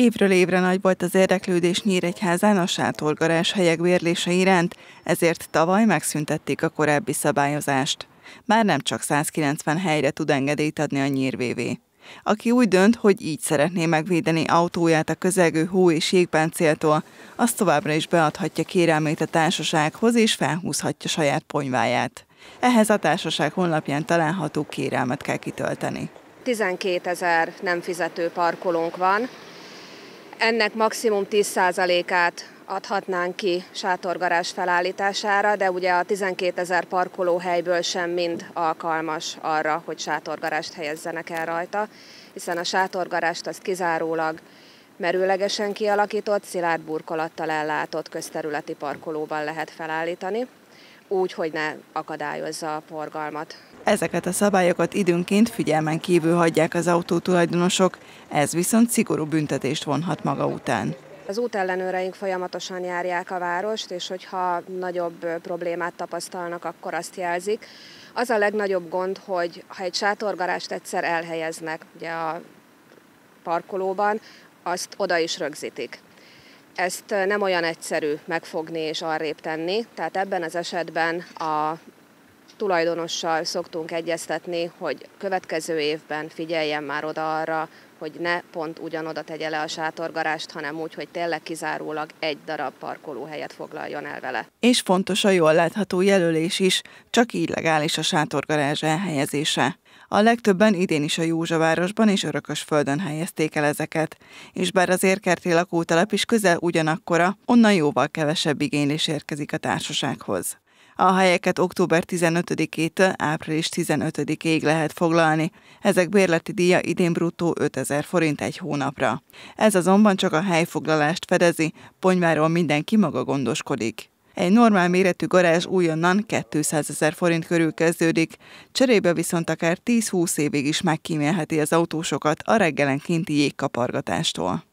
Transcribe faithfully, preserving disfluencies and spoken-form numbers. Évről évre nagy volt az érdeklődés Nyíregyházán a sátorgarázs helyek bérlése iránt, ezért tavaly megszüntették a korábbi szabályozást. Már nem csak százkilencven helyre tud engedélyt adni a Nyír vé vé. Aki úgy dönt, hogy így szeretné megvédeni autóját a közelgő hó- és jégbáncéltól, azt továbbra is beadhatja kérelmét a társasághoz és felhúzhatja saját ponyváját. Ehhez a társaság honlapján található kérelmet kell kitölteni. tizenkétezer nem fizető parkolónk van. Ennek maximum tíz százalékát adhatnánk ki sátorgarázs felállítására, de ugye a tizenkétezer parkolóhelyből sem mind alkalmas arra, hogy sátorgarást helyezzenek el rajta, hiszen a sátorgarást az kizárólag merőlegesen kialakított, szilárd burkolattal ellátott közterületi parkolóban lehet felállítani, úgy, hogy ne akadályozza a forgalmat. Ezeket a szabályokat időnként figyelmen kívül hagyják az autótulajdonosok, ez viszont szigorú büntetést vonhat maga után. Az útellenőreink folyamatosan járják a várost, és hogyha nagyobb problémát tapasztalnak, akkor azt jelzik. Az a legnagyobb gond, hogy ha egy sátorgarást egyszer elhelyeznek ugye a parkolóban, azt oda is rögzítik. Ezt nem olyan egyszerű megfogni és arrébb tenni, tehát ebben az esetben a tulajdonossal szoktunk egyeztetni, hogy következő évben figyeljen már oda arra, hogy ne pont ugyanoda tegye le a sátorgarást, hanem úgy, hogy tényleg kizárólag egy darab parkolóhelyet foglaljon el vele. És fontos a jól látható jelölés is, csak így legális a sátorgarázs elhelyezése. A legtöbben idén is a Jósvárosban és Örökösföldön helyezték el ezeket, és bár az Érkerti lakótelep is közel ugyanakkora, onnan jóval kevesebb igénylés érkezik a társasághoz. A helyeket október tizenötödikétől április tizenötödikéig lehet foglalni, ezek bérleti díja idén bruttó ötezer forint egy hónapra. Ez azonban csak a helyfoglalást fedezi, ponyváról mindenki maga gondoskodik. Egy normál méretű garázs újonnan kétszázezer forint körül kezdődik, cserébe viszont akár tíz-húsz évig is megkímélheti az autósokat a reggelenkénti jégkapargatástól.